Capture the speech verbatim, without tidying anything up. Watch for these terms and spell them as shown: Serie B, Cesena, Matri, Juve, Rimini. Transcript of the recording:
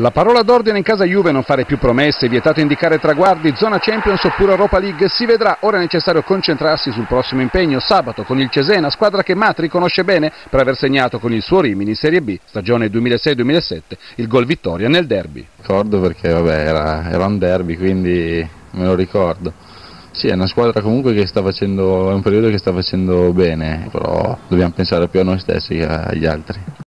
La parola d'ordine in casa Juve: non fare più promesse, vietato indicare traguardi, zona Champions oppure Europa League, si vedrà. Ora è necessario concentrarsi sul prossimo impegno, sabato con il Cesena, squadra che Matri conosce bene per aver segnato con il suo Rimini in Serie B, stagione duemilasei duemilasette, il gol vittoria nel derby. Ricordo perché vabbè, era, era un derby, quindi me lo ricordo. Sì, è una squadra comunque che sta facendo, è un periodo che sta facendo bene, però dobbiamo pensare più a noi stessi che agli altri.